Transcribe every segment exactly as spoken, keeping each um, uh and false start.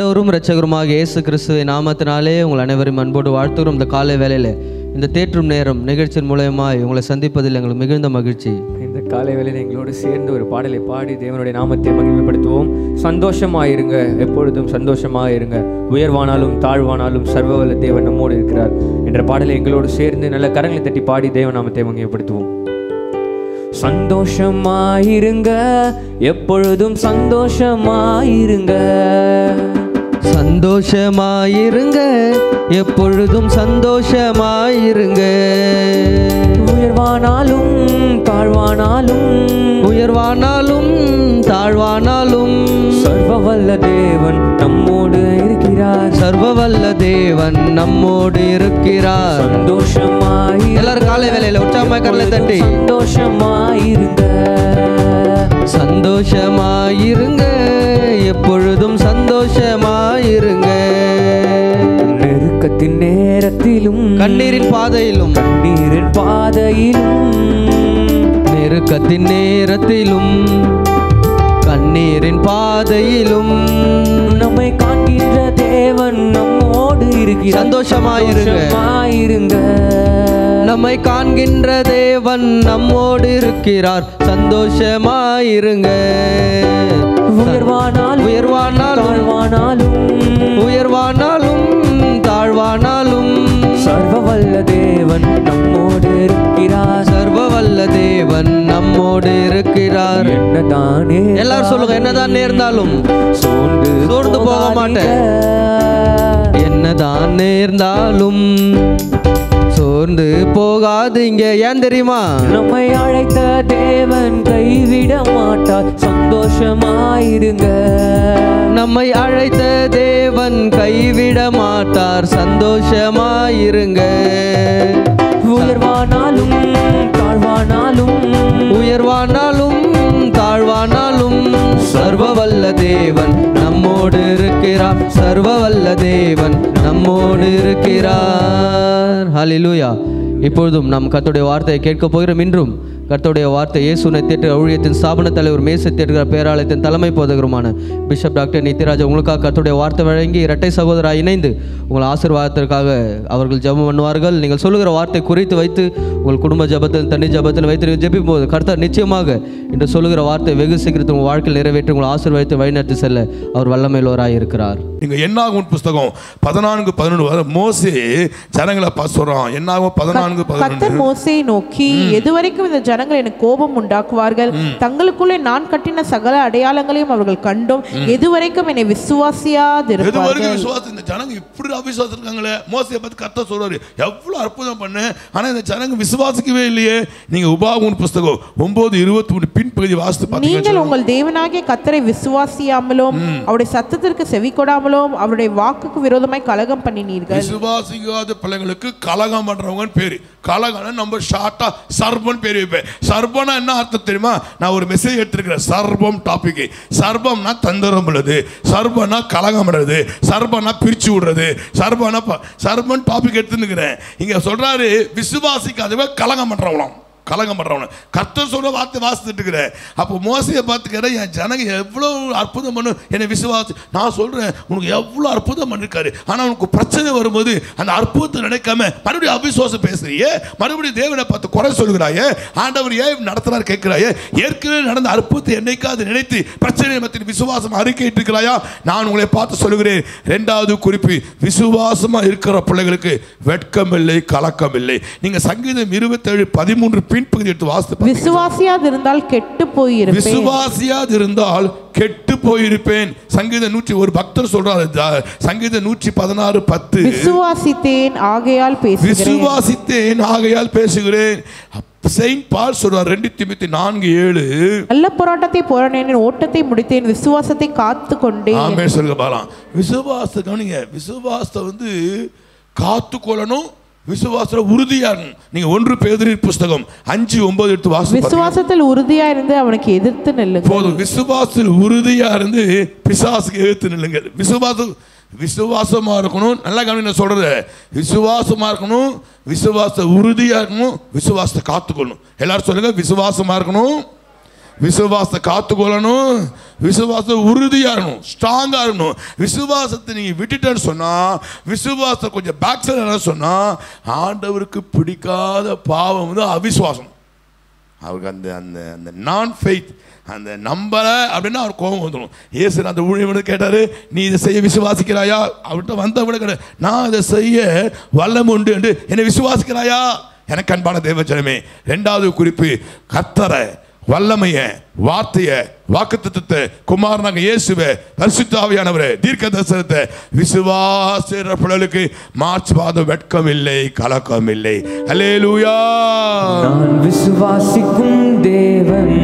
ஆண்டவரும் இரட்சகருமாக இயேசு கிறிஸ்துவின் நாமத்தினாலே உங்கள் அனைவரும் அன்போடு வாழ்த்துகிறோம். இந்த காலை வேளையில் இந்த தேற்றும் நேரம் நிகழ்ச்சியின் மூலமாய் உங்களை சந்திப்பதில் எங்களுக்கு மிகுந்த மகிழ்ச்சி. இந்த காலை வேளையில் எங்களோடு சேர்ந்து ஒரு பாடலை பாடி தேவனுடைய நாமத்தை மகிமைப்படுத்துவோம். சந்தோஷமாயிருங்க, எப்பொழுதும் சந்தோஷமாயிருங்க, உயர்வானாலும் தாழ்வானாலும் சர்வவல்ல தேவன் நம்மோடு இருக்கிறார் என்ற பாடலை எங்களோடு சேர்ந்து நல்ல கரங்களை தட்டி பாடி தேவ நாமத்தை மகிமைப்படுத்துவோம். சந்தோஷமாயிருங்க, எப்பொழுதும் சந்தோஷமாயிருங்க, சந்தோஷமாயிருங்க, எப்பொழுதும் சந்தோஷமாயிருங்க, உயர்வானாலும் தாழ்வானாலும் உயர்வானாலும் தாழ்வானாலும் சர்வவல்ல தேவன் நம்மோடு இருக்கிறார், சர்வவல்ல தேவன் நம்மோடு இருக்கிறார். சந்தோஷமாய் எல்லாரும் காலை வேளையில உற்சாகமாக கரங்களை தட்டி சந்தோஷமாயிருங்க, சந்தோஷமாயிருங்க, எப்பொழுதும் சந்தோஷமாயிருங்க, நெருக்கத்தின் நேரத்திலும் கண்ணீரின் பாதையிலும் கண்ணீரின் பாதையிலும் நெருக்கத்தின் நேரத்திலும் கண்ணீரின் பாதையிலும் நம்மை காக்கின்ற தேவன் நம்மோடு இருக்கிறார். சந்தோஷமாயிருங்க, நம்மை காண்கின்ற தேவன் நம்மோடு இருக்கிறார். சந்தோஷமாயிருங்க, உயர்வானால் உயர்வானாலும் தாழ்வானாலும் உயர்வானாலும் தாழ்வானாலும் சர்வவல்ல தேவன் நம்மோடு இருக்கிறார், சர்வவல்ல தேவன் நம்மோடு இருக்கிறார். என்னதானே எல்லாரும் சொல்லுங்க, என்னதான் நேர்ந்தாலும் சோர்ந்து சோர்ந்து போக மாட்டேன், என்னதான் நேர்ந்தாலும் சோர்ந்து போகாதீங்க. ஏன் தெரியுமா? நம்மை அழைத்த தேவன் கைவிட மாட்டார். சந்தோஷமாயிருங்க, நம்மை அழைத்த தேவன் கைவிட மாட்டார். சந்தோஷமாயிருங்க, உயர்வானாலும் தாழ்வானாலும் உயர்வானாலும் தாழ்வானாலும் சர்வவல்ல தேவன் நம்மோடு இருக்கிறார், சர்வவல்ல தேவன் நம்மோடு இருக்கிறார். ஹல்லேலூயா. இப்பொழுதும் நாம் கர்த்தருடைய வார்த்தையை கேட்கப் போகிறோம். இன்றும் கர்த்தருடைய வார்த்தை இயேசுவின் தேற்ற ஊழியத்தின் ஸ்தாபன தலைவர் மேசை தேற்ற பேராலயத்தின் தலைமை போதகருமான பிஷப் டாக்டர் நித்யராஜ் உங்களுக்காக கர்த்தருடைய வார்த்தை வழங்கி இரட்டை சகோதராக இணைந்து உங்கள் ஆசீர்வாதத்திற்காக அவர்கள் ஜெபம் பண்ணுவார்கள். நீங்கள் சொல்லுகிற வார்த்தை குறித்து வைத்து உங்கள் குடும்ப ஜெபத்தில் தனி ஜெபத்தில் வைத்து ஜெபிக்கும் போது கர்த்தர் நிச்சயமாக இன்று சொல்லுகிற வார்த்தை வெகு சீக்கிரத்தில் உங்கள் வாழ்க்கையில் நிறைவேற்றி உங்கள் ஆசீர்வாதத்தை வழிநடத்தி செல்ல அவர் வல்லமையுள்ளவராக இருக்கிறார். நீங்கள் என்னாகும் புஸ்தகம் பதினான்கு பதினொன்று மோசே ஜனங்களை சொல்றான். என்னாகும் பதினான்கு கர்த்தர் மோசேயை நோக்கி, எதுவரைக்கும் இந்த ஜனங்கள் எனக்கு கோபம் உண்டாக்குவார்கள், தங்களுக்குள்ளே நான் கட்டின சகல அடையாளங்களையும் அவர்கள் கண்டும் எதுவரைக்கும் என்னை விசுவாசியாதிருப்பார்கள். இந்த ஜனங்க இப்படி அவிசுவாசிருக்காங்களே, மோசேயை பத்தி கர்த்தர் சொல்றாரு, எவ்வளவு அற்புதம் பண்ணு, ஆனா இந்த ஜனங்க விசுவாசிக்கவே இல்லையே. நீங்க உபாகமம் புத்தகம் ஒன்பது இருபத்தி மூன்று பின்பகுதி வாசித்து பாருங்க. நீங்கள் உங்கள் தேவனாகிய கர்த்தரை விசுவாசியாமலும் அவருடைய சத்தத்திற்கு செவிகொடாமலும் அவருடைய வாக்குக்கு விரோதமாய் கலகம் பண்ணினீர்கள். விசுவாசிக்காத பிள்ளைகளுக்கு கலகம் பண்றவங்கன்னு பேரு. கலகம்னா நம்ம ஷார்ட்டா சர்பன் பேரு. சர்பம்னா என்ன அர்த்தம் தெரியுமா? நான் ஒரு மெசேஜ் எடுத்துக்கிறேன் சர்பம் டாபிக். சர்பம்னா தந்திரம் உள்ளது, சர்பம்னா கலகம் பண்றது, சர்பம்னா பிரிச்சு விடுறது, சர்பம்னா சர்பம் டாபிக் எடுத்துக்கிறேன். இங்க சொல்றாரு விசுவாசிக்காதவே கலகம் பண்றவளாம், கலகம் பண்றவன கர்த்தர் சொல்ற வார்த்தை வாசித்துட்டு இருக்கிறேன். அப்போ மோசையை பார்த்துக்கிற என் ஜனங்க எவ்வளோ அற்புதம் பண்ணு, என்னை விசுவாசி. நான் சொல்றேன் உனக்கு எவ்வளோ அற்புதம் பண்ணிருக்காரு, ஆனால் உனக்கு பிரச்சனை வரும்போது அந்த அற்புதத்தை நினைக்காம மறுபடியும் அவிசுவாசம் பேசுறியே, மறுபடியும் தேவனை பார்த்து குறை சொல்கிறாயே, ஆண்டவர் ஏன் நடத்துறாரு கேட்கிறாயே, ஏற்கனவே நடந்த அற்புதத்தை என்னைக்காவது நினைத்து பிரச்சனை மத்தியில் விசுவாசம் அறிக்கையிட்டு இருக்கிறாயா? நான் உங்களை பார்த்து சொல்லுகிறேன். ரெண்டாவது குறிப்பு, விசுவாசமா இருக்கிற பிள்ளைகளுக்கு வெட்கம் இல்லை, கலக்கம் இல்லை. நீங்க சங்கீதம் இருபத்தேழு பதிமூன்று விசுவாசியாதிருந்தால் கெட்டு போயிருப்பேன், விசுவாசியாதிருந்தால் கெட்டு போயிருப்பேன். சங்கீத நூற்றி ஒரு பக்தர் சொல்றாரு, சங்கீத நூற்றி பதினாறு பத்து, விசுவாசித்தேன் ஆகையால் பேசுகிறேன், விசுவாசித்தேன் ஆகையால் பேசுகிறேன். செயின்ட் பால் சொல்றார் ரெண்டு திமுத்தி நான்கு ஏழு, நல்ல போராட்டத்தை போராடினேன், ஓட்டத்தை முடித்தேன், விசுவாசத்தை காத்து கொண்டேன். ஆமே சொல்லுங்க பாலாம். விசுவாசத்தை விசுவாசத்தை வந்து காத்து கொள்ளணும், விசுவாசத்துல உறுதியா நீங்க ஒன்று பேதுரு புத்தகம் அஞ்சு ஒன்பது எடுத்து வாசி. விசுவாசத்தில் உறுதியா இருந்து அவனுக்கு எதிர்த்து நில்லுங்க போதும். விசுவாசத்தில் உறுதியா இருந்து பிசாசுக்கு எதிர்த்து நில்லுங்க. விசுவாசம் விசுவாசமா இருக்கணும். நல்லா கவனிங்க, நான் சொல்றது விசுவாசமா இருக்கணும், விசுவாச உறுதியா இருக்கணும், விசுவாசத்தை காத்துக்கொள்ளணும். எல்லாரும் சொல்லுங்க, விசுவாசமா இருக்கணும், விசுவாச காத்துக்கொள்ளணும், விசுவாச உறுதியாக இருக்கணும், ஸ்ட்ராங்காக இருக்கணும். விசுவாசத்தை நீங்கள் விட்டுட்டேன்னு சொன்னால், விசுவாசம் கொஞ்சம் பேக் சைடு சொன்னால், ஆண்டவருக்கு பிடிக்காத பாவம் வந்து அவிசுவாசம். அவருக்கு அந்த அந்த அந்த நான் ஃபெய்த், அந்த நம்பலை அப்படின்னா அவர் கோபம் வந்துடும். ஏசு அந்த ஊழியவனு கேட்டார், நீ இதை செய்ய விசுவாசிக்கிறாயா? அவர்கிட்ட வந்தவனு கேட்டார், நான் இதை செய்ய வல்லம் உண்டு என்று என்னை விசுவாசிக்கிறாயா? எனக்கு அன்பான தேவஜனமே, ரெண்டாவது குறிப்பு, கர்த்தரை, வல்லமையை, வார்த்தையை, வாக்குத்தத்தத்தை, குமாரனாக இயேசுவை, பரிசுத்த ஆவியானவரை, தீர்க்க தரிசனத்தை, விசுவாசிக்கிற பிள்ளைகளுக்கு மார்ச் மாதம் வெட்கம் இல்லை, கலக்கம் இல்லை. அல்லேலூயா. நான் விசுவாசிக்கும் தேவன்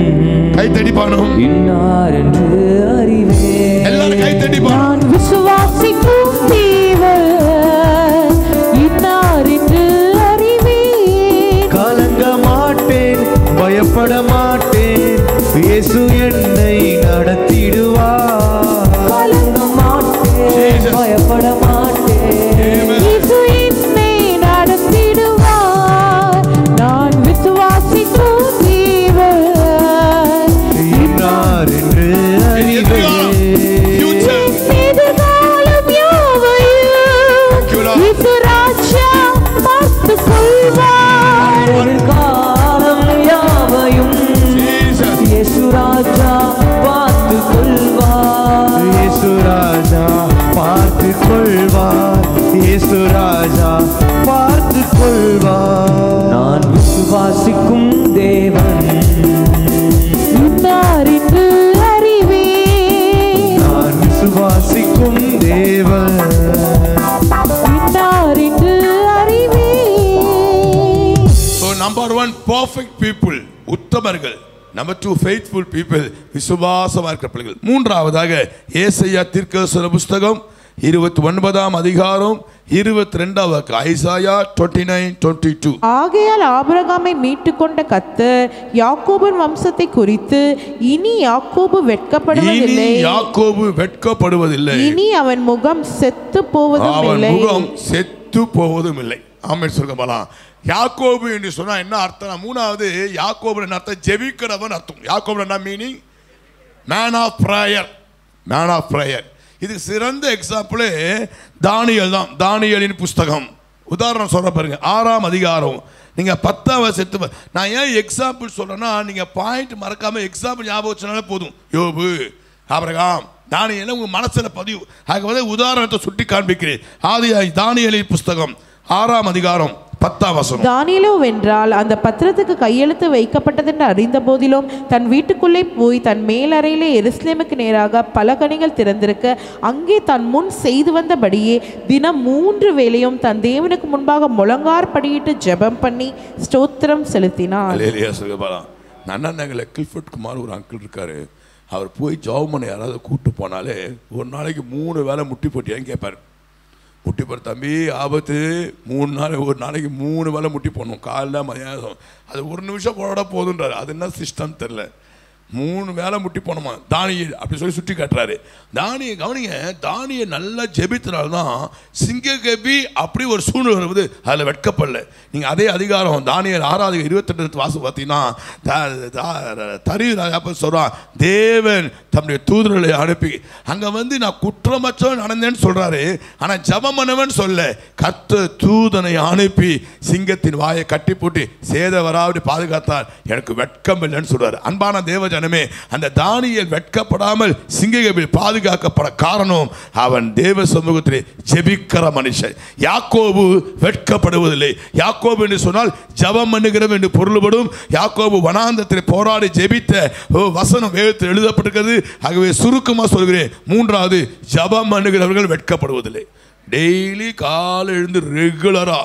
கைத்தடிப்பானும் இன்னார் என்று அறிவேன். எல்லாரும் கைத்தடிப்பான். நான் விசுவாசிக்கும் தேவன் இன்னார் என்று அறிவேன். கலங்க மாட்டேன், பயப்பட மாட்டேன், இயேசு என்னை நடத்திடுவார். கலங்க மாட்டேன், பயப்பட மாட்டேன், இயேசு என்னை நடத்திடுவார். நான் விசுவாசிக்கும் தேவன் இன்னார் என்று அறிவேன். எதிர்காலம் யாவையும் இயேசு ராஜா பார்த்து கொள்வார். எதிர்காலம் யாவையும் येशु राजा बात खुलवार. येशु राजा बात खुलवार. येशु राजा बात खुलवार. நான் விசுவாசிக்கும் தேவன் இன்னார் என்று அறிவேன். நான் விசுவாசிக்கும் தேவன் இன்னார் என்று அறிவேன். So number one, perfect people, உத்தமர்கள். நம்பர் டூ, ஃபெய்த்ஃபுல் பீப்புள், விசுவாசமாக இருக்கிற பிள்ளைகள். மூன்றாவதாக, ஏசாயா தீர்க்கதரிசன புஸ்தகம் இருபத்தி ஒன்பதாம் அதிகாரம் இருபத்தி ரெண்டாவது, ஐசாயா இருபத்தி ஒன்பது இருபத்தி இரண்டு. ஆகையால் ஆபிரகாமை மீட்டுக்கொண்ட கர்த்தர் யாக்கோபின் வம்சத்தை குறித்து, இனி யாக்கோபு வெட்கப்படுவதில்லை, இனி யாக்கோபு வெட்கப்படுவதில்லை, இனி அவன் முகம் செத்து போவதும் இல்லை, அவன் முகம் செத்து போவதும் இல்லை. ஆமென் சொல்லுங்க பாலாம். யாக்கோபு என்று சொன்னால் என்ன அர்த்தம்? மூணாவது, யாக்கோபு என்ன அர்த்தம்? ஜெபிக்கிறவன் அர்த்தம். யாக்கோபு என்ன meaning? Man of prayer, man of prayer. இதுக்கு சிறந்த எக்ஸாம்பிளே தானியல் தான். தானியலின் புஸ்தகம் உதாரணம் சொல்கிற பாருங்க, ஆறாம் அதிகாரம் நீங்கள் பத்தாவது செத்து. நான் ஏன் எக்ஸாம்பிள் சொல்கிறேன்னா, நீங்கள் பாயிண்ட் மறக்காமல் எக்ஸாம்பிள் ஞாபகம் வச்சுனாலே போதும். யோபு, ஆபிரகாம், தானியல் உங்கள் மனசில் பதிவு. அதுக்கு வந்து உதாரணத்தை சுட்டி காண்பிக்கிறேன். ஆதி தானியலின் புஸ்தகம் ஆறாம் அதிகாரம் பத்தாம் வசனம். தானியேலோ வென்றால் அந்த பத்திரத்துக்கு கையெழுத்து வைக்கப்பட்டது என்று அறிந்த போதிலும், தன் வீட்டுக்குள்ளே போய் தன் மேலறையிலே எருசலேமுக்கு நேராக பலகணிகள் திறந்திருக்க, அங்கே தன் முன் செய்து வந்தபடியே தினம் மூன்று வேளையும் தன் தேவனுக்கு முன்பாக முழங்கார்படியிட்டு ஜெபம் பண்ணி ஸ்தோத்திரம் செலுத்தினார். அண்ணாநகரில் கில்ஃபர்ட் குமார் ஒரு அங்கிள் இருக்காரு. அவர் போய் ஜெபமனை யாராவது கூப்பிட்டு போனாலே ஒரு நாளைக்கு மூணு வேளை முட்டி போட்டியான்னு கேட்பார். முட்டி போகிற தம்பி ஆபத்து, மூணு நாள் ஒரு நாளைக்கு மூணு வேலை முட்டி போடணும், காலைல மதியானம். அது ஒரு நிமிஷம் போட போதுன்றாரு. அது என்ன சிஸ்டம் தெரில, மூணு வேலை முட்டி போனோமா தானியல் அப்படி சொல்லி சுட்டி காட்டுறாரு. தானியை கவனிங்க, தானியை நல்லா ஜெபித்தனால்தான் சிங்க கபி அப்படி ஒரு சூழ்நிலை வருவது, அதில் வெட்கப்படல. நீங்கள் அதே அதிகாரம் தானியல் ஆறாவது இருபத்தெட்டு வாசம் பார்த்தீங்கன்னா, தரிவு ராஜா சொல்கிறான், தேவன் தன்னுடைய தூதர்களை அனுப்பி அங்கே வந்து நான் குற்றமற்றவன் நடந்தேன்னு சொல்கிறாரு, ஆனால் ஜபம் பண்ணவன் சொல்ல, கர்த்தர் தூதனை அனுப்பி சிங்கத்தின் வாயை கட்டி போட்டு சேத வராபடி பாதுகாத்தார், எனக்கு வெட்கம் இல்லைன்னு சொல்கிறார். அன்பான தேவ ஜனமே, அந்த தானியேல் வெட்கப்படாமல் சிங்ககேபில் பாதுகாக்கப்பட காரணம் அவன் தேவ சமூகத்திலே ஜெபிக்கிற மனுஷன். யாக்கோபு வெட்கப்படுவதில்லை. யாக்கோபு என்று சொன்னால் ஜபம் பண்ணுகிறவன் என்று பொருள்படும். யாக்கோபு வனாந்தரத்தில் போராடி ஜெபித்த வசனம் வேதத்தில் எழுதப்பட்டிருக்கிறது. ஆகவே சுருக்கமாக சொல்கிறேன், மூன்றாவது, ஜபம் பண்ணுகிறவர்கள் வெட்கப்படுவதில்லை. டெய்லி காலை எழுந்து ரெகுலராக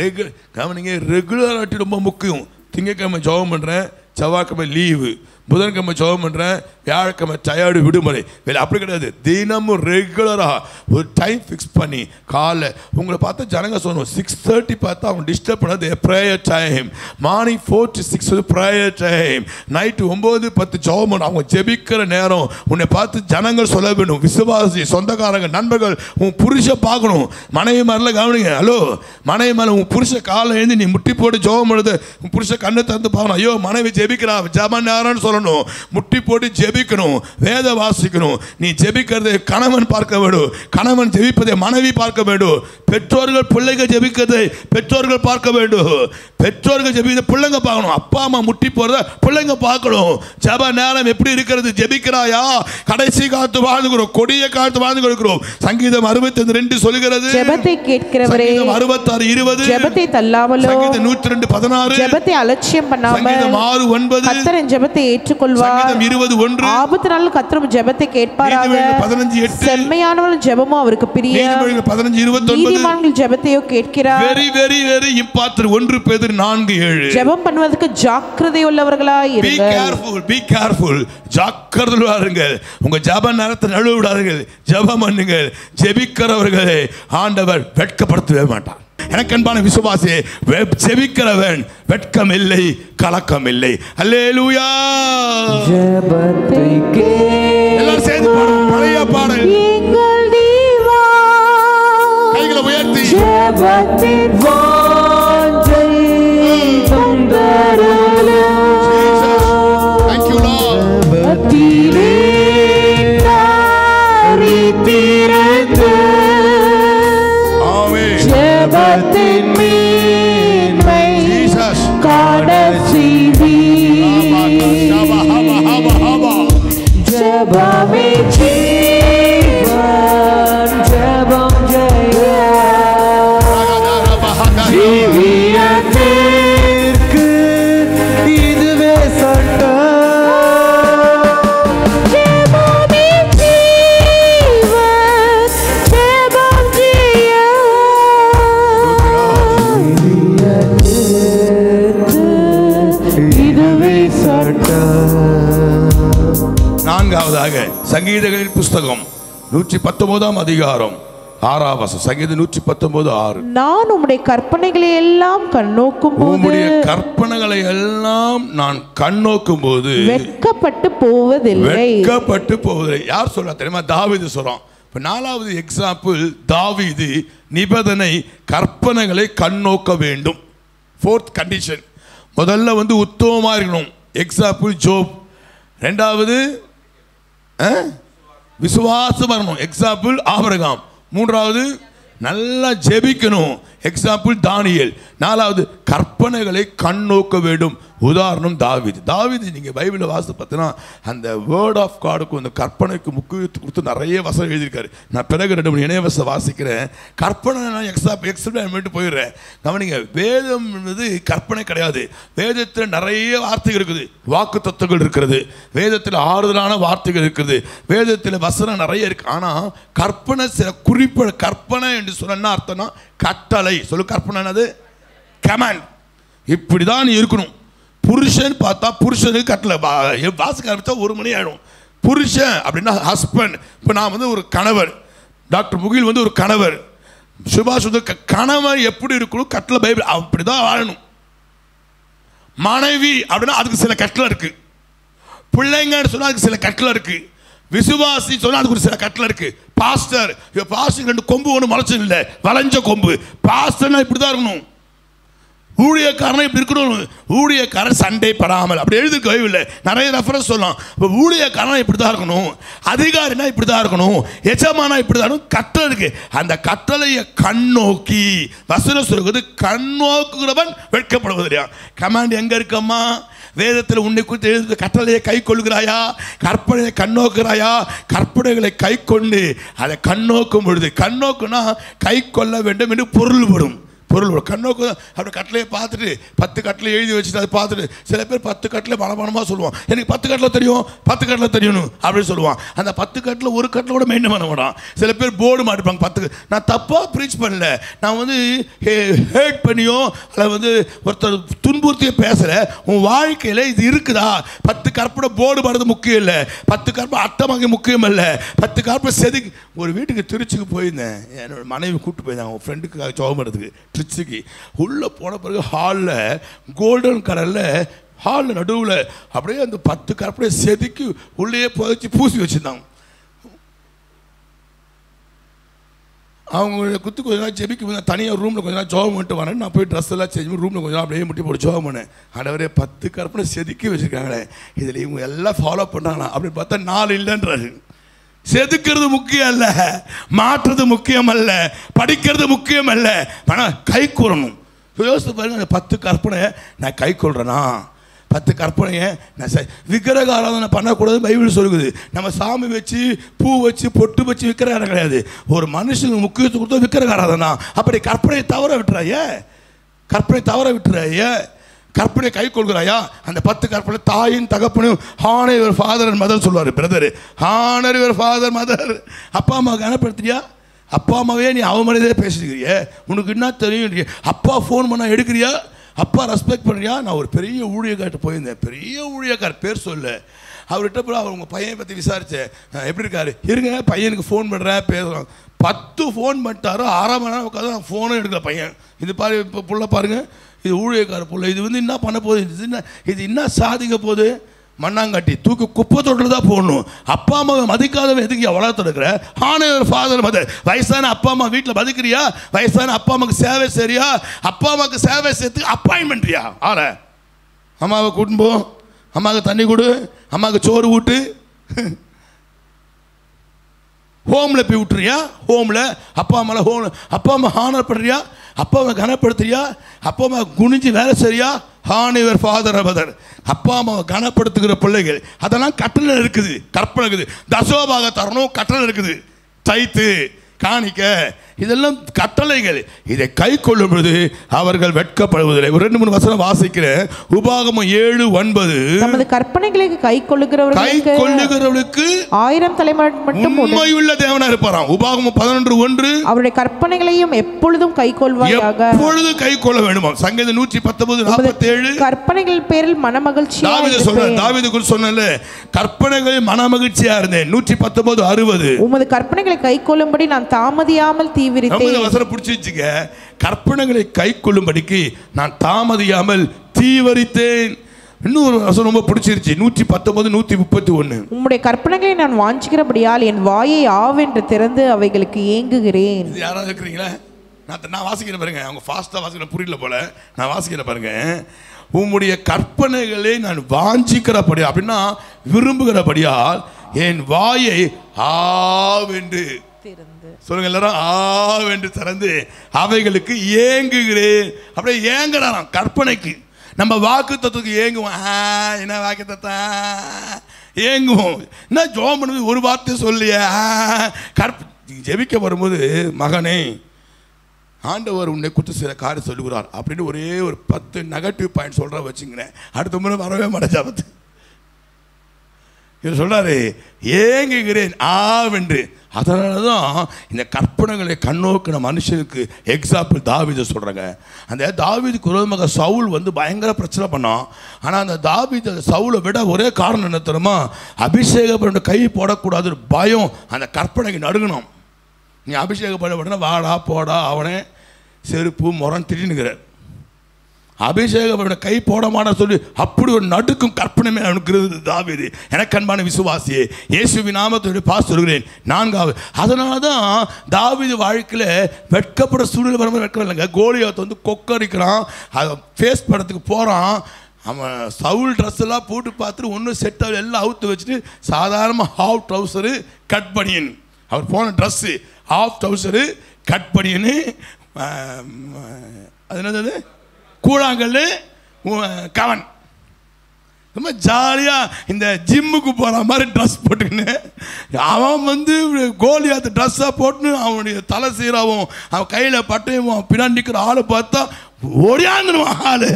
ரெகு கவனிங்க, ரெகுலராட்டி ரொம்ப முக்கியம். திங்கக்கிழமை ஜபம் பண்ணுறேன், செவ்வாய்க்கிழமை லீவு, புதன்கிழமை ஜெபம் பண்ணுறேன், வியாழக்கிழமை டயர்டு விடுமுறை. வேலை அப்படி கிடையாது, தினமும் ரெகுலராக ஒரு டைம் ஃபிக்ஸ் பண்ணி காலைல உங்களை பார்த்தா ஜனங்க சொல்லணும், சிக்ஸ் தேர்ட்டி பார்த்தா அவங்க டிஸ்டர்ப் பண்ணாது prayer time. Morning four to six வந்து ப்ரேயர் டைம். நைட்டு ஒம்பது பத்து ஜெபம் பண்ண, அவங்க ஜெபிக்கிற நேரம். உன்னை பார்த்து ஜனங்கள் சொல்ல வேண்டும், விசுவாசி, சொந்தக்காரங்க, நண்பர்கள், உன் புருஷை பார்க்கணும். மனைவி மாதிரிலாம் கவனிங்க, ஹலோ மனைவி மேலே உன் புருஷ காலை எழுந்து நீ முட்டி போட்டு ஜெபம் பண்ணுது, உன் புருஷ கண்ணை திறந்து பார்க்கணும். ஐயோ மனைவி ஜெபிக்கிறா, ஜெப நேரம்னு சொல்லணும். சொல்லணும், முட்டி போட்டு ஜெபிக்கணும், வேத வாசிக்கணும். நீ ஜெபிக்கிறதை கணவன் பார்க்க வேண்டும், கணவன் ஜெபிப்பதை மனைவி பார்க்க வேண்டும், பெற்றோர்கள் பிள்ளைகள் ஜெபிக்கிறதை பெற்றோர்கள் பார்க்க வேண்டும், பெற்றோர்கள் ஜெபிக்கிறதை பிள்ளைங்க பார்க்கணும். அப்பா அம்மா முட்டி போகிறத பிள்ளைங்க பார்க்கணும். ஜப நேரம் எப்படி இருக்கிறது? ஜெபிக்கிறாயா? கடைசி காத்து வாழ்ந்துக்கிறோம், கொடிய காத்து வாழ்ந்துக்கிறோம். சங்கீதம் அறுபத்தி ரெண்டு சொல்கிறது, ஜெபத்தை கேட்கிறவரே, இருபது, ஜெபத்தை தள்ளாமலோ, நூற்றி ரெண்டு பதினாறு, ஜெபத்தை அலட்சியம் பண்ணாமல், ஆறு ஒன்பது, கர்த்தரின் ஜெபத்தை ஏற்றுக்கொள்வார், இருபது ஒன்று, ஆபத்து நாள் கர்த்தரும் ஜெபத்தை கேட்பாராக, பதினஞ்சு எட்டு, செம்மையானவர்கள் ஜெபமும் அவருக்கு பிரியம், பதினஞ்சு இருபத்தி ஒன்பது, நீங்கள் ஜெபத்தையோ கேட்கிறார், வெரி வெரி வெரி இம்பார்ட்டன்ட், ஒன்று பேதுரு நான்கு ஏழு. ஜெபம் பண்ணுவதற்கு ஜாக்கிரதை உள்ளவர்களாய் இருங்கள். Be careful, be careful, ஜாக்கிரதையா இருங்கள். உங்க ஜெப நேரத்தை நழுவ விடாதீர்கள், ஜெபம் பண்ணுங்கள். ஜெபிக்கிறவர்களை ஆண்டவர் வெட்கப்படுத்தவே மாட்டார். எனக்கு அன்பான விசுவாசியே, ஜெபிக்கிறவன் வெட்கம் இல்லை, கலக்கம் இல்லை. அல்லேலூயா. ஜெபத்தை கே எல்லாரும் சேர்ந்து பாடுவோம், பழைய பாடல். எங்கள் தேவா கைகளை உயர்த்தி ஜெபத்தை வாஞ்சை தந்தரலே. Thank you Lord. ஜெபத்திலே தாரி திரதே. Jabbatin mein mein Jesus kadasi vi haba haba haba haba jabba mein jeevan jabam jaya ragada raba haba jeeviyatirk idve satta jabba mein jeevan jabam jaya. நான்காவதாக சங்கீதங்களின் புஸ்தகம் நூற்றி பத்தொன்பதாம் அதிகாரம் ஆறாம் வசனம். சங்கீதம் நூற்றி பத்தொன்பது ஆறு, நான் உம்முடைய கற்பனைகளை எல்லாம் கண்ணோக்கும் போது, உம்முடைய கற்பனைகளை எல்லாம் நான் கண்ணோக்கும் போது வெட்கப்பட்டு போவதில்லை, வெட்கப்பட்டு போவதில்லை. யார் சொல்றா தெரியுமா? தாவீது சொல்றான். இப்போ நாலாவது எக்ஸாம்பிள், தாவீது நிபந்தனை கற்பனைகளை கண்ணோக்க வேண்டும். ஃபோர்த் கண்டிஷன், முதல்ல வந்து உத்தமமாக இருக்கணும். Example Job. ரெண்டாவது விசுவாசம் வரணும். Example Abraham. மூன்றாவது நல்லா ஜெபிக்கணும். எக்ஸாம்பிள் தானியேல். நாலாவது கற்பனைகளை கண்ணோக்க வேண்டும். உதாரணம் தாவீது. தாவீது நீங்கள் பைபிளில் வாசித்து பார்த்தீங்கன்னா அந்த வேர்ட் ஆஃப் காடுக்கும் அந்த கற்பனைக்கு முக்கியத்துவம் கொடுத்து நிறைய வசனம் எழுதியிருக்காரு. நான் பிறகு ரெண்டு மூணு இணையவசை வாசிக்கிறேன். கற்பனை நான் எக்ஸாம்பிள் எக்ஸாம்பிள் போயிடுறேன். கவனிங்க, வேதம் என்பது கற்பனை கிடையாது. வேதத்தில் நிறைய வார்த்தைகள் இருக்குது, வாக்கு தத்துவங்கள் இருக்கிறது, வேதத்தில் ஆறுதலான வார்த்தைகள் இருக்குது, வேதத்தில் வசனம் நிறைய இருக்குது. ஆனால் கற்பனை சில குறிப்பிட, கற்பனை என்று சொன்ன அர்த்தம்னா கட்டளை. சொல்லு, கற்பனை என்னது? கமாண்ட். இப்படி தான் இருக்கணும். புருஷன் பார்த்தா புருஷனுக்கு கட்டளை. வாசிக்க ஆரம்பித்தா ஒரு மணி ஆகிடும். புருஷன் அப்படின்னா ஹஸ்பண்ட். இப்போ நான் வந்து ஒரு கணவர், டாக்டர் முகில் வந்து ஒரு கணவர், சுபாஷ் வந்து கணவர். எப்படி இருக்கணும்? கட்டளை, பைபிள் அப்படி தான் வாழணும். மனைவி அப்படின்னா அதுக்கு சில கட்டளை இருக்குது. பிள்ளைங்கன்னு சொன்னால் அதுக்கு சில கட்டளை இருக்குது. விசுவாசி சொன்னால் அதுக்கு ஒரு சில கட்டளை இருக்குது. பாஸ்டர், பாஸ்டர் ரெண்டு கொம்பு, ஒன்று முளைச்சது இல்லை, வளைஞ்ச கொம்பு. பாஸ்டர்னா இப்படி தான் இருக்கணும். ஊழியக்காரனா இப்படி இருக்கணும். ஊழியக்காரன் சண்டை படாமல், அப்படி எழுதிருக்க இல்லை, நிறைய ரெஃபரன்ஸ் சொல்லலாம். இப்போ ஊழியக்காரனா இப்படி தான் இருக்கணும், அதிகாரினா இப்படி தான் இருக்கணும், எஜமானா இப்படி தான் இருக்கணும். கட்டளை இருக்குது. அந்த கட்டளையை கண்ணோக்கி வசனம் சொல்கிறது, கண்ணோக்குகிறவன் வெட்கப்படுவது இல்லையா? கமாண்ட் எங்கே இருக்கம்மா? வேதத்தில் உன்னை குறித்து எழுத கட்டளையை கை கொள்கிறாயா? கற்பனையை கண்ணோக்குறாயா? கற்பனைகளை கை கொண்டு அதை கண்ணோக்கும் பொழுது, கண்ணோக்குன்னா கை கொள்ள வேண்டும் என்று பொருள் வரும். பொருள் வரும் கண்ணோக்கு தான். அப்படி கட்டளையை பார்த்துட்டு பத்து கட்டளை எழுதி வச்சுட்டு அதை பார்த்துட்டு சில பேர் பத்து கட்டளை பலமானமாக சொல்லுவான். எனக்கு பத்து கட்டளை தெரியும், பத்து கட்டளை தெரியணும் அப்படின்னு சொல்லுவான். அந்த பத்து கட்டளை ஒரு கட்டளை கூட மெயின்டைன் பண்ண மாட்டான். சில பேர் போர்டு மாட்டிருப்பாங்க. பத்து நான் தப்பாக ப்ரீச் பண்ணல, நான் வந்து ஹேட் பண்ணியோ அல்ல வந்து ஒருத்தர் துன்புறுத்தியோ பேசலை. உன் வாழ்க்கையில் இது இருக்குதா? பத்து கற்பனை போர்டு மாடுறது முக்கியம் இல்லை, பத்து கற்பனை அட்டமாக முக்கியம் இல்லை, பத்து கற்பனை செதுக்கு. ஒரு வீட்டுக்கு திருச்சிக்கு போயிருந்தேன், என்னோட மனைவி கூப்பிட்டு போயிருந்தேன் அவங்க ஃப்ரெண்டுக்கு ஜோபம் எடுத்துக்கு திருச்சிக்கு. உள்ளே போன பிறகு ஹாலில் கோல்டன் கலரில் ஹாலில் நடுவில் அப்படியே அந்த பத்து கற்பனை செதுக்கி உள்ளேயே புதைச்சி பூசி வச்சுருந்தாங்க. அவங்கள குத்து கொஞ்ச நாள் ஜெபிக்கும் போது தனியாக ரூமில் கொஞ்ச நாள் ஜோபம் பண்ணிட்டு வரேன். நான் போய் ட்ரெஸ் எல்லாம் செஞ்சு ரூமில் கொஞ்சம் அப்படியே முட்டி போட்டு ஜோபம் பண்ணேன். ஆண்டவரே பத்து கற்பனை செதுக்கி வச்சுருக்காங்களே, இதில் இவங்க எல்லாம் ஃபாலோ பண்ணுறாங்களா அப்படின்னு பார்த்தா நாலு இல்லைன்றாரு. செதுக்கிறது முக்கியம் அல்ல, மாற்றுறது முக்கியம் அல்ல, படிக்கிறது முக்கியம் அல்ல, ஆனால் கை கூறணும். யோசித்து பாருங்க, அந்த பத்து கற்பனையை நான் கை கொள்கிறேன்னா, பத்து கற்பனையை நான் ச விக்கிரக ஆராதனை பண்ணக்கூடாது பைபிள் சொல்லுது. நம்ம சாமி வச்சு பூ வச்சு பொட்டு வச்சு விக்கிரக ஆராதனை கிடையாது. ஒரு மனுஷனுக்கு முக்கியத்துவம் கொடுத்தா விக்கிரக ஆராதனை. அப்படி கற்பனையை தவற விட்டுறாயே, கற்பனை தவற விட்டுறாயே, கற்பனை கை கொள்கிறாயா? அந்த பத்து கற்பனை தாயின் தகப்பனும் honour your father and mother சொல்லுவார். Brother, honour your father mother, அப்பா அம்மாவுக்கு கனப்படுத்துறியா? அப்பா அம்மாவே நீ அவமரியாதையே பேசிக்கிறியே, உனக்கு என்ன தெரியும்? அப்பா ஃபோன் பண்ணால் எடுக்கிறியா? அப்பா ரெஸ்பெக்ட் பண்ணுறியா? நான் ஒரு பெரிய ஊழியக்கார்ட்ட போயிருந்தேன், பெரிய ஊழியக்கார் பேர் சொல்ல, அவர்கிட்ட போய் அவர் உங்கள் பையனை பற்றி விசாரித்தேன், எப்படி இருக்காரு? இருங்க பையனுக்கு ஃபோன் பண்ணுறேன் பேசுகிறோம். பத்து ஃபோன் பண்ணிட்டாரோ, அரை மணி நேரம் உட்காந்து நான் ஃபோனும் எடுக்கல. பையன் இது பாரு, இப்போ புள்ள பாருங்கள், இது ஊழியக்கார புள்ள, இது வந்து என்ன பண்ண போகுது? இது என்ன இது என்ன சாதிக்க போகுது? மண்ணாங்காட்டி தூக்கி குப்பை தொட்டில் தான் போடணும். அப்பா அம்மாவை மதிக்காதவன் எதுக்கு வளர்த்து எடுக்கிற? ஆணையர் ஃபாதர் மதர், வயசான அப்பா அம்மா வீட்டில் மதிக்கிறியா? வயசான அப்பா அம்மாவுக்கு சேவை சரியா? அப்பா அம்மாவுக்கு சேவை செய்யறதுக்கு அப்பாயின்மெண்ட்ரியா? ஆற அம்மாவை கூட்டின்னு போ, அம்மாவுக்கு தண்ணி கொடு, அம்மாவுக்கு சோறு ஊட்டு, ஹோமில் போய் விட்டுறியா? ஹோமில் அப்பா அம்மாவில் ஹோம் அப்பா அம்மா ஹானர் பண்ணுறியா? அப்பா அம்மா கனப்படுத்துறியா? அப்பா அம்மா குனிஞ்சு வேலை சரியா? ஹானிவர் ஃபாதர் மதர், அப்பா அம்மாவை கனப்படுத்துகிற பிள்ளைகள், அதெல்லாம் கட்டளை இருக்குது, கற்பனை இருக்குது. தசோபாக தரணும், கட்டளை இருக்குது, தைத்து காணிக்க, இதெல்லாம் கட்டளைகள். இதை கை கொள்ளும் பொழுது அவர்கள் வெட்கப்படுவதில்லை. ஒரு ரெண்டு மூணு வசனம் வாசிக்கிறேன். உபாகமம் ஏழு ஒன்பது, நமது கற்பனைகளுக்கு கை கொள்ளுகிறவர்களுக்கு கை கொள்ளுகிறவர்களுக்கு ஆயிரம் தலைமுறை மட்டும் உண்மையுள்ள தேவனா இருப்பாராம். உபாகமம் பதினொன்று ஒன்று, அவருடைய கற்பனைகளையும் எப்பொழுதும் கை கொள்வாயாக, எப்பொழுதும் கை கொள்ள வேண்டுமாம். சங்கீதம் நூற்றி பத்தொன்பது நாற்பத்தி ஏழு, கற்பனைகள் பேரில் மனமகிழ்ச்சி. தாவீது சொல்ற, தாவீதுக்கு சொன்னல, கற்பனைகள் மனமகிழ்ச்சியா இருந்தேன். நூற்றி பத்தொன்பது அறுபது, உமது கற்பனைகளை கை கொள்ளும்படி நான் தாமதியாமல் கற்பனைகளை கை கொள்ளும்படிக்கு நான் தாமதியாமல் தீவிரித்தேன். இன்னொரு ரொம்ப பிடிச்சிருச்சு, நூற்றி பத்தொன்பது நூற்றி முப்பத்தி ஒன்று, உம்முடைய கற்பனைகளை நான் வாஞ்சிக்கிறபடியால் என் வாயை ஆவென்று திறந்து அவைகளுக்கு ஏங்குகிறேன். யாராவது இருக்கிறீங்களா? நான் நான் வாசிக்கிறேன் பாருங்க, அவங்க ஃபாஸ்ட்டாக வாசிக்கிறேன், புரியல போல, நான் வாசிக்கிறேன் பாருங்க. உம்முடைய கற்பனைகளை நான் வாஞ்சிக்கிறபடி அப்படின்னா விரும்புகிறபடியால் என் வாயை ஆவென்று சொல்லுங்க எல்லாரும், ஆவென்று திறந்து அவைகளுக்கு ஏங்குகிறேன். அப்படியே ஏங்குறாராம் கற்பனைக்கு. நம்ம வாக்கு தத்துவத்துக்கு ஏங்குவோம், என்ன வாக்கு தத்துவம் ஏங்குவோம், என்ன ஜோம் பண்ணுவது ஒரு வார்த்தை சொல்லிய கற்ப ஜெபிக்க வரும்போது, மகனே ஆண்டவர் உன்னை குற்ற சில காரியம் சொல்லுகிறார் அப்படின்னு ஒரே ஒரு பத்து நெகட்டிவ் பாயிண்ட் சொல்கிற வச்சுங்கிறேன், அடுத்த முறை வரவே மாட்டேன். பத்து இவர் சொல்கிறாரு ஏங்குகிறேன் ஆவென்று. அதனால தான் இந்த கற்பனைகளை கண்ணோக்கின மனுஷனுக்கு எக்ஸாம்பிள் தாவீதை சொல்கிறாங்க. அந்த தாவீதுக்கு விரோதமாக சவுல் வந்து பயங்கர பிரச்சனை பண்ணான். ஆனால் அந்த தாவீது சவுலை விட ஒரே காரணம் என்ன தெரியுமா? அபிஷேகப்பட கை போடக்கூடாது ஒரு பயம் அந்த கற்பனைக்கு நடுங்கணும். நீ அபிஷேகப்பட உடனே வாடா போடா அவனே செருப்பு முரண் திட்டினுக்கிறார். அபிஷேகப்பட கை போடமான சொல்லி அப்படி ஒரு நடுக்கும் கற்பனைமே அனுக்கிறது தாவீது. எனக்கு அன்பான விசுவாசியே, இயேசுவின் நாமத்தோடு பாஸ் சொல்கிறேன். நான்காவது, அதனால தான் தாவீது வாழ்க்கையில் வெட்கப்பட சூழல் வரும்போது வெட்கம் இல்லைங்க. கோலியாத்தை வந்து கொக்கரிக்கிறான், அதை ஃபேஸ் படத்துக்கு போகிறான். அவன் சவுல் ட்ரெஸ் எல்லாம் போட்டு பார்த்துட்டு ஒன்றும் செட் ஆகி எல்லாம் அவுத்து வச்சுட்டு சாதாரணமாக ஹாஃப் ட்ரௌசரு கட் பனியன், அவர் போன ட்ரெஸ்ஸு ஹாஃப் ட்ரௌசரு கட் பனியனு, அது என்னது கூழாங்கல் கவன், ரொம்ப ஜாலியாக இந்த ஜிம்முக்கு போகிற மாதிரி ட்ரெஸ் போட்டுக்கின்னு அவன் வந்து கோலியாத்து ட்ரெஸ்ஸாக போட்டுன்னு அவனுடைய தலை சீராவும் அவன் கையில் பட்டையும் பின்னாடிக்கிற ஆளை பார்த்தா ஓடியாந்துடுவான் ஆள்.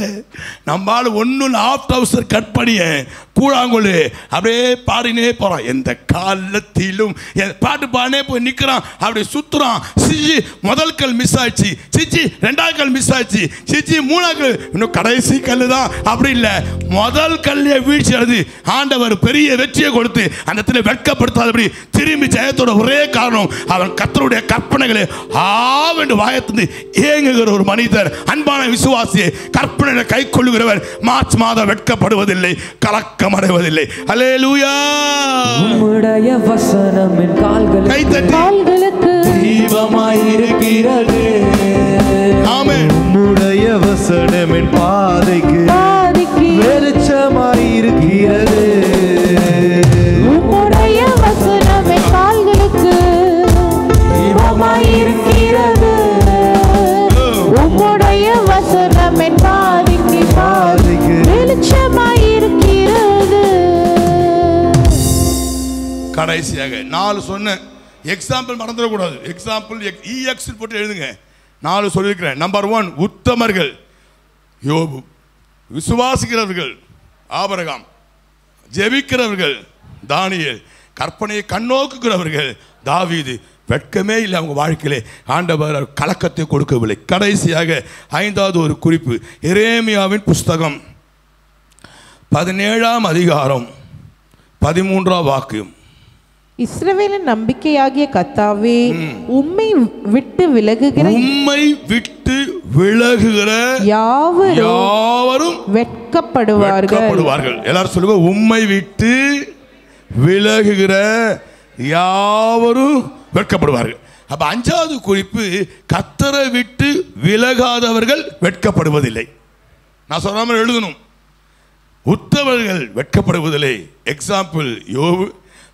நம்ம ஆள் ஒன்றும் ஆஃப் டவுசர் கட் பண்ணியே கூழாங்கொல்லு அப்படியே பாடினே போகிறான். எந்த காலத்திலும் பாட்டு பாடினே போய் நிற்கிறான், அப்படி சுற்றுறான். சிச்சி முதல் கல் மிஸ் ஆயிடுச்சு, சிச்சி ரெண்டாவது கல் மிஸ் ஆயிடுச்சு, சிச்சி மூணாவது கல், இன்னும் கடைசி கல் தான். அப்படி இல்லை, முதல் கல்லையை வீழ்ச்சி அடைது ஆண்டவர் பெரிய வெற்றியை கொடுத்து அந்த இடத்துல வெட்கப்படுத்தாதபடி திரும்பி ஜெயத்தோட ஒரே காரணம் அவன் கர்த்தருடைய கற்பனைகளை ஆவென்று வாயத்திலிருந்து ஏங்குகிற ஒரு மனிதர். அன்பு விசுவாசியை கற்பனை கை கொள்ளுகிறவர் மார்ச் மாதம் வெட்கப்படுவதில்லை, கலக்கம் அடைவதில்லை. அல்லேலூயா. கைத்தட்டி தெய்வமாயிருக்கிறதே ஆமென் உம்முடைய வசனமின் பாதைக்கு பாதைக்கு வெளிச்சமாயிருக்கிறதே உம்முடைய வசனமின் கால்களுக்கு தீபமாயிருக்கிறதே உம்முடைய வசனமின் பாதைக்கு பாதைக்கு வெளிச்சமாயிருக்கிறதே கடைசியாக நாலு சொன்ன எக்ஸாம்பிள் மறந்துடக்கூடாது. எக்ஸாம்பிள் இஎக்ஸ் போட்டு எழுதுங்க. நாலு சொல்லியிருக்கிறேன். நம்பர் ஒன் உத்தமர்கள் யோபு, விசுவாசிக்கிறவர்கள் ஆபிரகாம், ஜெபிக்கிறவர்கள் தானியேல், கற்பனையை கண்ணோக்குகிறவர்கள் தாவீது. வெட்கமே இல்லை அவங்க வாழ்க்கையிலே, ஆண்டவர் கலக்கத்தை கொடுக்கவில்லை. கடைசியாக ஐந்தாவது ஒரு குறிப்பு, எரேமியாவின் புஸ்தகம் பதினேழாம் அதிகாரம் பதிமூன்றாம் வாக்கியம். இஸ்ரவேலின் நம்பிக்கையாகிய கர்த்தாவே உம்மை விட்டு விலகுகிற உம்மை விட்டு விலகுகிற யாவரும் வெட்கப்படுவார்கள். எல்லாரும் சொல்லுங்க, உம்மை விட்டு விலகுகிற யாவரும் வெட்கப்படுவார்கள். அப்ப அஞ்சாவது குறிப்பு, கர்த்தரை விட்டு விலகாதவர்கள் வெட்கப்படுவதில்லை. நான் சொன்ன மாதிரி எழுதணும். உத்தவர்கள் வெட்கப்படுவதில்லை, எக்ஸாம்பிள் யோபு.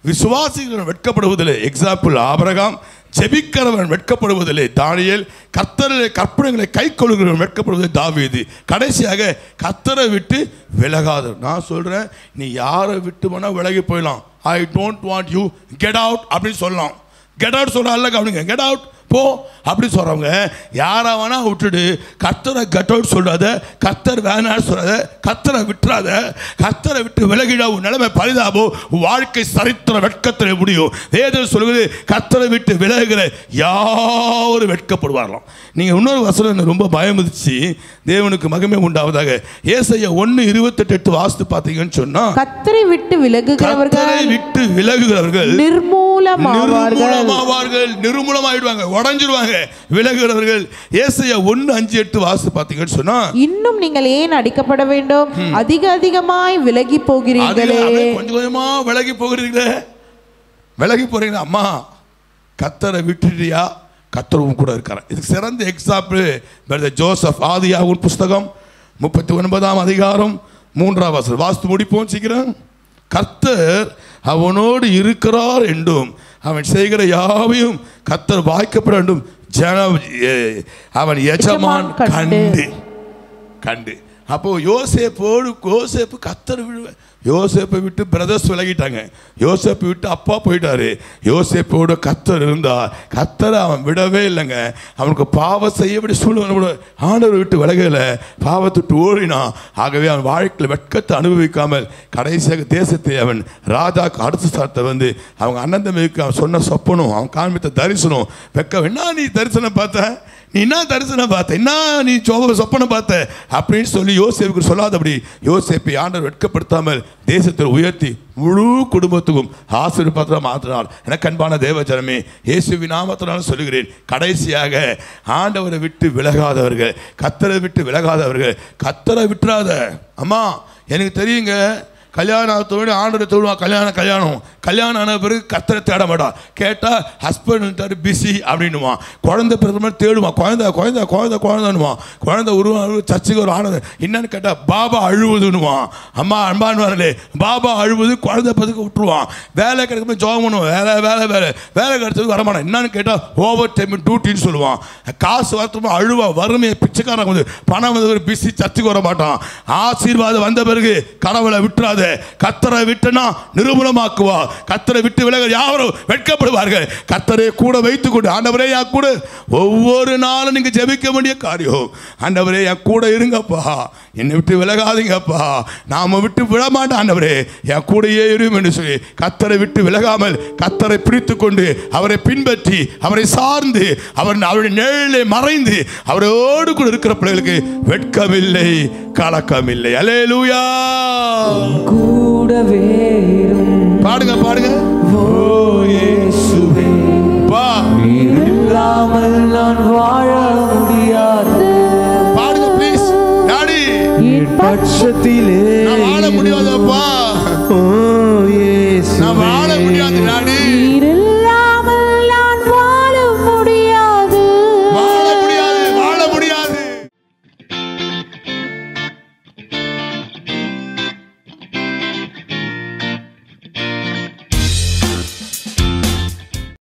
விசுவாசிக்கிறவன் வெட்கப்படுவதில்லை, எக்ஸாம்பிள் ஆபிரகாம். ஜெபிக்கிறவன் வெட்கப்படுவதில்லை, தானியேல். கர்த்தரை கற்பனைகளை கை கொள்கிறவன் வெட்கப்படுவதில்லை, தாவீது. கடைசியாக கர்த்தரை விட்டு விலகாத. நான் சொல்கிறேன், நீ யாரை விட்டு வேணால் விலகி போயிடலாம். I don't want you, get out அப்படின்னு சொல்லலாம். கெட் அவுட் சொல்கிறாங்க, அப்படிங்க கெட் அவுட் போ அப்படின்னு சொல்கிறவங்க. யாரை வேணால் விட்டுடு, கர்த்தரை கெட் அவுட் சொல்கிறாத, கர்த்தர் வேணான்னு சொல்லாத, கர்த்தரை விட்டுறாத. கர்த்தரை விட்டு விலகிடா, உன் நிலைமை பரிதாபோ, வாழ்க்கை சரித்திர வெட்கத்தில் முடியும். வேதம் சொல்வது கர்த்தரை விட்டு விலகுகிற யாரும் வெட்கப்படுவார்களாம். நீங்கள் இன்னொரு வசனம் எனக்கு ரொம்ப பயமுதிச்சு, தேவனுக்கு மகிமை உண்டாவதாக. ஏசாயா ஒன்று இருபத்தெட்டு எட்டு வாசித்து பார்த்தீங்கன்னு சொன்னால், கர்த்தரை விட்டு விலகுகிறவர்கள் விட்டு விலகுகிறவர்கள் நிர்மூலமாவார்கள், நிர்மூலமாயிடுவாங்க, உடைஞ்சிடுவாங்க. விலகுகிறவர்கள் ஏசாயா ஒன்று அஞ்சு எட்டு வாசு பார்த்தீங்கன்னு சொன்னா, இன்னும் நீங்கள் ஏன் அடிக்கப்பட வேண்டும், அதிக அதிகமாய் விலகி போகிறீர்களே, கொஞ்சம் கொஞ்சமா விலகி போகிறீர்களே, விலகி போறீங்களா அம்மா, கர்த்தரை விட்டுட்டியா, கர்த்தரும் கூட இருக்கிறார். இதுக்கு சிறந்த எக்ஸாம்பிள் பிரதர் ஜோசப், ஆதியாகமம் புஸ்தகம் முப்பத்தி ஒன்பதாம் அதிகாரம் மூன்றாம் வசனம். வாஸ்து முடிப்போம் சீக்கிரம். கர்த்தர் அவனோடு இருக்கிறார் என்றும் அவன் செய்கிற யாவையும் கர்த்தர் வாய்க்கப்பட வேண்டும் ஜன அவன் எஜமான் கண்டு கண்டு. அப்போ யோசேப்போடு யோசேப்பு கர்த்தர் விடுவேன். யோசேப்பை விட்டு பிரதர்ஸ் விலகிட்டாங்க, யோசேப்பை விட்டு அப்பா போயிட்டாரு. யோசேப்போட கர்த்தர் இருந்தா, கர்த்தரை அவன் விடவே இல்லைங்க. அவனுக்கு பாவம் செய்யப்படி சூழ்நிலை, ஆண்டவர் விட்டு விலகலை, பாவத்தை விட்டு ஓடினான். ஆகவே அவன் வாழ்க்கையில் வெட்கத்தை அனுபவிக்காமல் கடைசியாக தேசத்தை அவன் ராஜாக்கு அடுத்த ஸ்தானத்தை வந்து அவங்க அண்ணன் தம்பிக்கு அவன் சொன்ன சொப்பனும் அவன் காண்பித்த தரிசனம் வெக்க. என்ன நீ தரிசனம் பார்த்த, நீ என்ன தரிசனம் பார்த்த, என்ன நீ சோப சொப்பனை பார்த்த அப்படின்னு சொல்லி யோசேப்புக்கு சொல்லாதபடி யோசேப்பை ஆண்டவர் வெட்கப்படுத்தாமல் தேசத்தில் உயர்த்தி முழு குடும்பத்துக்கும் ஆசீர்வாதமாக மாற்றினார். எனக்கு அன்பான தேவஜனமே, இயேசுவின் நாமத்தினால சொல்கிறேன், கடைசியாக ஆண்டவரை விட்டு விலகாதவர்கள், கர்த்தரை விட்டு விலகாதவர்கள், கர்த்தரை விட்டுறாத. அம்மா எனக்கு தெரியுங்க, கல்யாணத்தோடு ஆண்டரை தொழுவான், கல்யாணம் கல்யாணம் கல்யாணம் ஆன பிறகு கர்த்தரை தேட மாட்டான். கேட்டால் ஹஸ்பண்ட் பிஸி அப்படின்னுவான். குழந்தை பிறந்த தேடுவான், குழந்தை குழந்தை குழந்தை குழந்தைன்னுவான். குழந்தை உருவான் சர்ச்சைக்கு ஒரு ஆனது என்னன்னு கேட்டால் பாபா அழுவுதுன்னுவான். அம்மா அன்பான்வார்களே, பாபா அழுவுது குழந்தை பதுக்க விட்டுருவான். வேலை கிடைக்கும்போது ஜாப் பண்ணுவான், வேலை வேலை வேலை வேலை கிடைச்சது வரமாட்டான். என்னன்னு கேட்டால் ஓவர் டைம் டியூட்டின்னு சொல்லுவான். காசு வரத்துமா அழுவான், வறுமையை பிச்சைக்காரன் வந்து பணம் வந்து ஒரு பிஸி, சர்ச்சைக்கு வர மாட்டான். ஆசீர்வாதம் வந்த பிறகு கடவுளை விட்டுறாது. கர்த்தரை விட்டுனா நிர்மூலமாக்குவா. கர்த்தரை விட்டு விலக யாவரும் வெட்கப்படுவார்கள். கர்த்தரை கூட வைத்துக் கொண்டு, ஆண்டவரே என் கூட ஒவ்வொரு நாளும் நீங்க ஜெபிக்க வேண்டிய காரியம், ஆண்டவரே என் கூட இருங்கப்பா, என்னை விட்டு விலகாதீங்கப்பா, நாம விட்டு விழமாட்டேன் ஆண்டவரே என் கூடையே இருக்கும் என்று சொல்லி கர்த்தரை விட்டு விலகாமல் கர்த்தரை பிடித்துக் கொண்டு அவரை பின்பற்றி அவரை சார்ந்து அவர் அவருடைய நிழலை மறைந்து அவரோடு கூட இருக்கிற பிள்ளைகளுக்கு வெட்கமில்லை, கலக்கமில்லை. அல்லேலூயா. பாடுங்க பாடுங்க, ஓ இயேசுவே வா, இல்லாமல் நான் வாழ முடியாது. பாடுங்க ப்ளீஸ் டாடி, பட்சத்திலே நான் வாழ முடியாதப்பா.